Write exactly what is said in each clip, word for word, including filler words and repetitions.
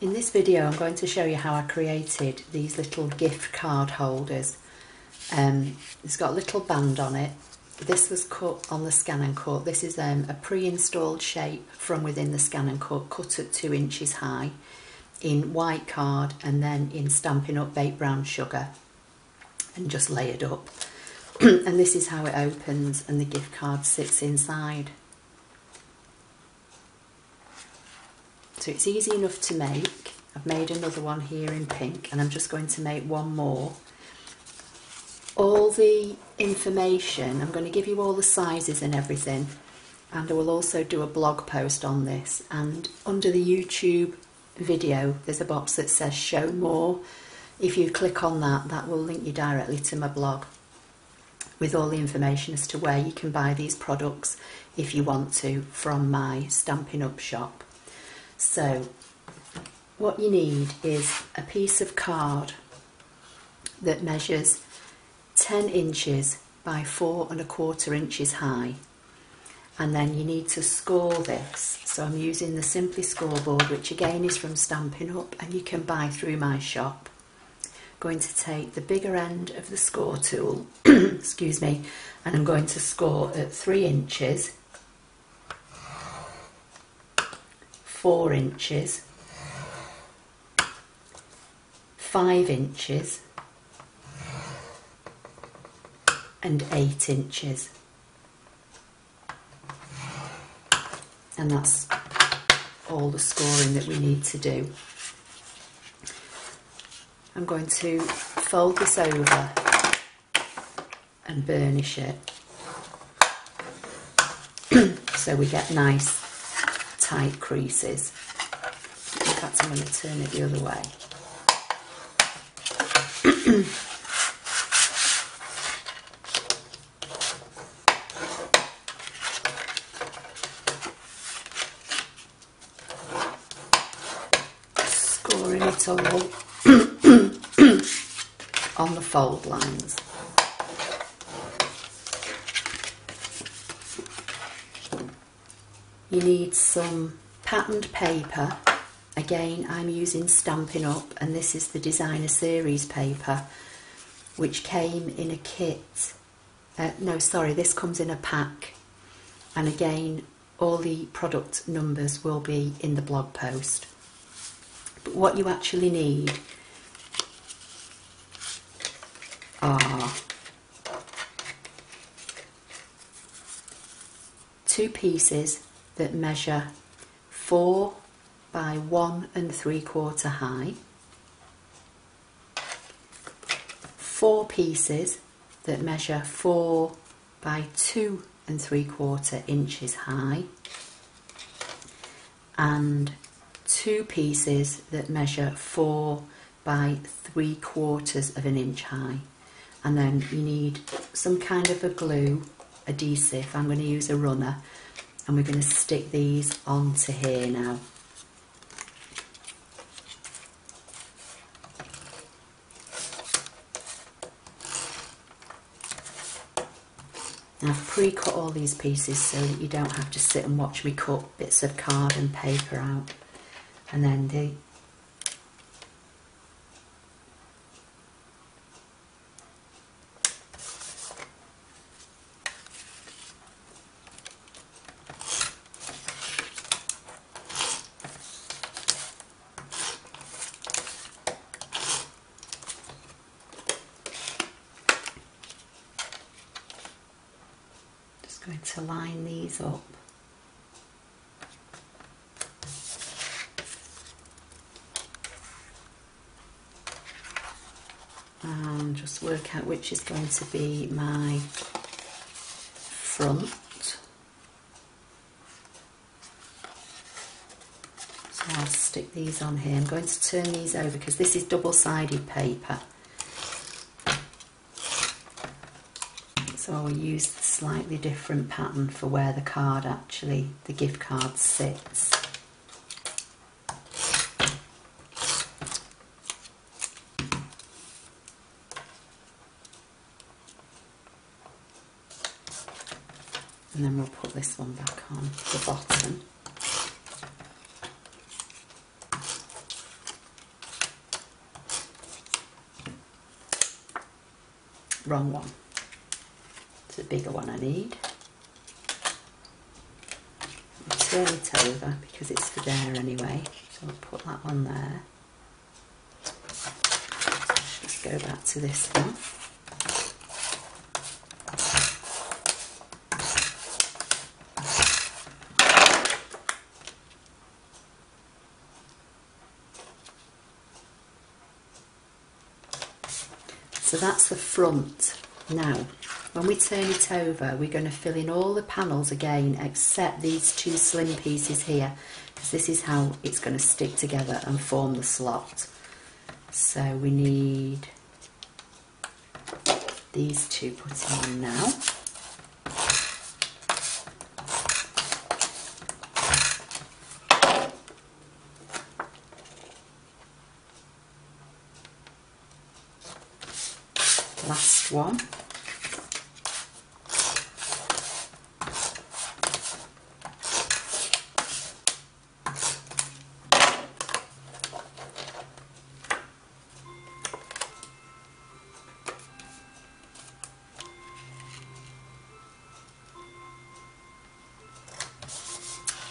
In this video I'm going to show you how I created these little gift card holders. Um, it's got a little band on it. This was cut on the Scan and Cut. This is um, a pre-installed shape from within the Scan and Cut, cut at two inches high in white card and then in Stampin' Up Baked Brown Sugar, and just layered up. And this is how it opens and the gift card sits inside. So it's easy enough to make. I've made another one here in pink and I'm just going to make one more. All the information, I'm going to give you all the sizes and everything, and I will also do a blog post on this, and under the YouTube video there's a box that says show more. If you click on that, that will link you directly to my blog with all the information as to where you can buy these products if you want to from my Stampin' Up shop. So what you need is a piece of card that measures ten inches by four and a quarter inches high, and then you need to score this. So I'm using the Simply Scoreboard, which again is from Stampin' Up and you can buy through my shop. I'm going to take the bigger end of the score tool excuse me, and I'm going to score at three inches, four inches, five inches and eight inches, and that's all the scoring that we need to do. I'm going to fold this over and burnish it so we get nice tight creases. In fact, I'm going to turn it the other way. Scoring it all on the fold lines. You need some patterned paper. Again, I'm using Stampin' Up and this is the Designer Series paper, which came in a kit. Uh, no, sorry, this comes in a pack, and again all the product numbers will be in the blog post. But what you actually need are two pieces that measure four by one and three quarter high, four pieces that measure four by two and three quarter inches high, and two pieces that measure four by three quarters of an inch high. And then you need some kind of a glue, adhesive. I'm going to use a runner. And we're going to stick these onto here now. And I've pre-cut all these pieces so that you don't have to sit and watch me cut bits of card and paper out. And then the going to line these up. And just work out which is going to be my front. So I'll stick these on here. I'm going to turn these over because this is double-sided paper. So I will use the slightly different pattern for where the card actually, the gift card sits. And then we'll put this one back on the bottom. wrong one. It's a bigger one I need. I'll turn it over because it's for there anyway, so I'll put that one there. Let's go back to this one. So that's the front. Now, when we turn it over, we're going to fill in all the panels again, except these two slim pieces here, because this is how it's going to stick together and form the slot. So we need these two put on now. Last one.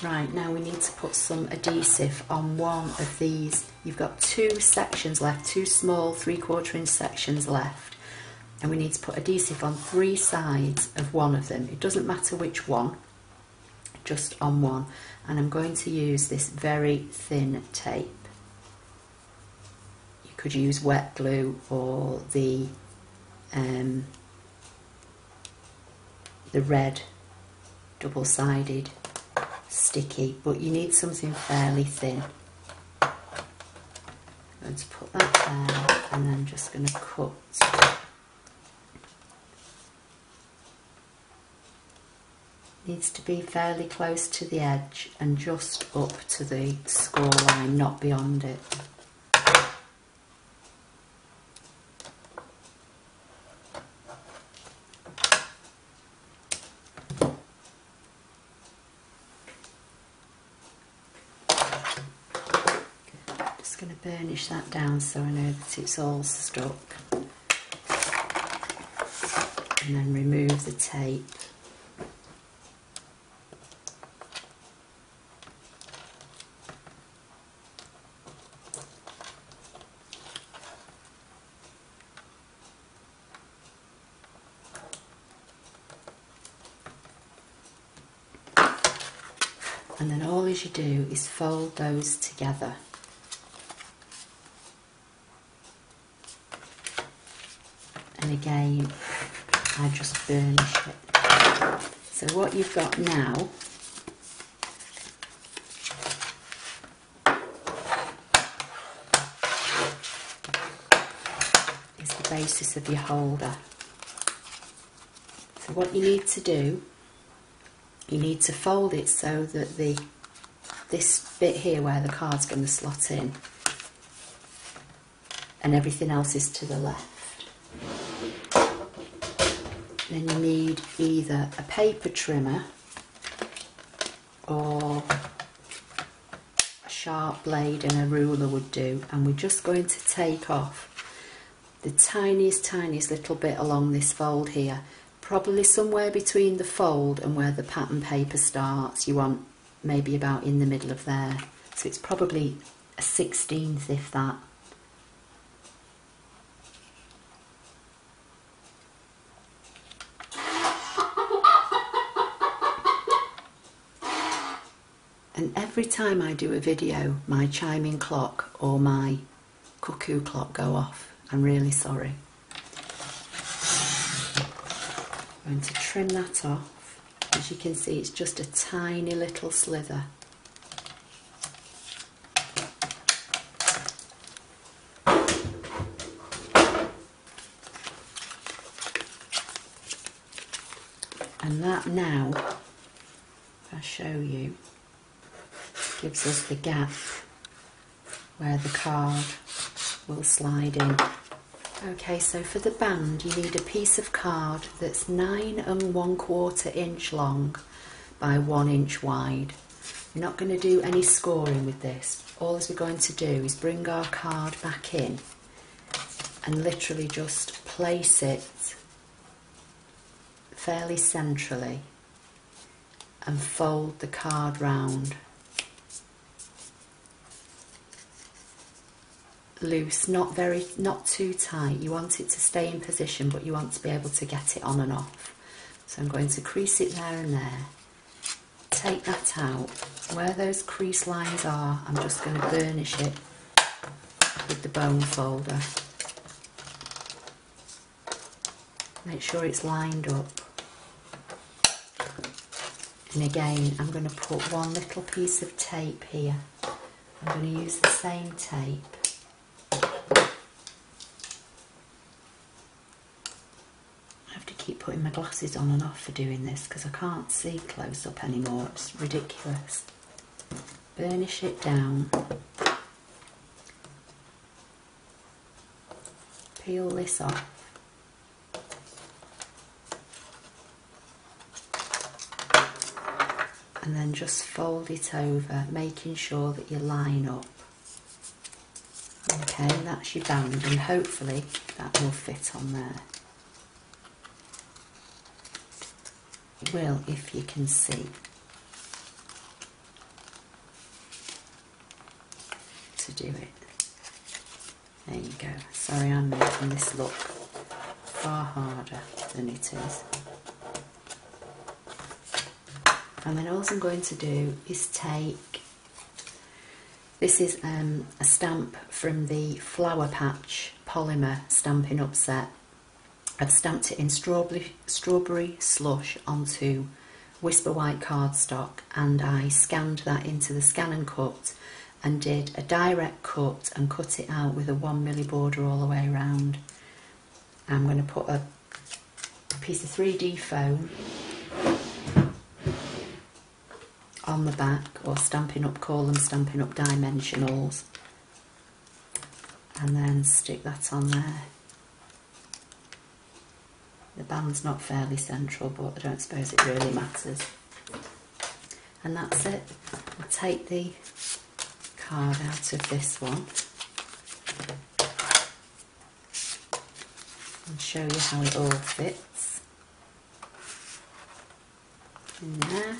Right, now we need to put some adhesive on one of these. You've got two sections left, two small three-quarter inch sections left. And we need to put adhesive on three sides of one of them. It doesn't matter which one, just on one. And I'm going to use this very thin tape. You could use wet glue or the um, the red double-sided sticky, but you need something fairly thin. I'm going to put that there, and then just going to cut. Needs to be fairly close to the edge and just up to the score line, not beyond it. Just going to burnish that down so I know that it's all stuck, and then remove the tape. And then all as you do is fold those together. And again, I just burnish it. So what you've got now is the basis of your holder. So what you need to do, you need to fold it so that the this bit here where the card's going to slot in and everything else is to the left. Then you need either a paper trimmer or a sharp blade, and a ruler would do, and we're just going to take off the tiniest, tiniest little bit along this fold here. Probably somewhere between the fold and where the pattern paper starts, you want maybe about in the middle of there. So it's probably a sixteenth, if that. And every time I do a video, my chiming clock or my cuckoo clock go off. I'm really sorry. I'm going to trim that off. As you can see, it's just a tiny little slither. And that now, if I show you, gives us the gap where the card will slide in. Okay, so for the band you need a piece of card that's nine and one quarter inch long by one inch wide. We're not going to do any scoring with this. All we're going to do is bring our card back in and literally just place it fairly centrally and fold the card round. Loose, not very, not too tight. You want it to stay in position, but you want to be able to get it on and off. So I'm going to crease it there and there. Take that out. Where those crease lines are, I'm just going to burnish it with the bone folder. Make sure it's lined up. And again, I'm going to put one little piece of tape here. I'm going to use the same tape. I have to keep putting my glasses on and off for doing this because I can't see close up anymore. It's ridiculous. Burnish it down. Peel this off. And then just fold it over, making sure that you line up. Okay, that's your band, and hopefully that will fit on there. It will, if you can see. To do it. There you go. Sorry, I'm making this look far harder than it is. And then all I'm going to do is take, this is um, a stamp from the Flower Patch Polymer Stampin' Up Set. I've stamped it in strawberry, strawberry slush onto Whisper White cardstock, and I scanned that into the scan and cut and did a direct cut and cut it out with a one milli border all the way around. I'm going to put a piece of three D foam on the back, or Stampin' Up, call them Stampin' Up Dimensionals, and then stick that on there. The band's not fairly central, but I don't suppose it really matters. And that's it. I'll take the card out of this one and show you how it all fits in there.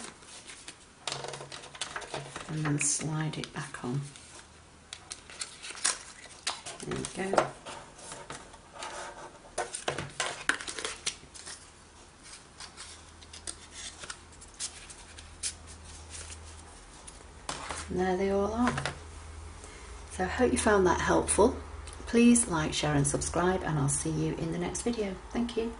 And then slide it back on. There you go. And there they all are. So I hope you found that helpful. Please like, share and subscribe, and I'll see you in the next video. Thank you.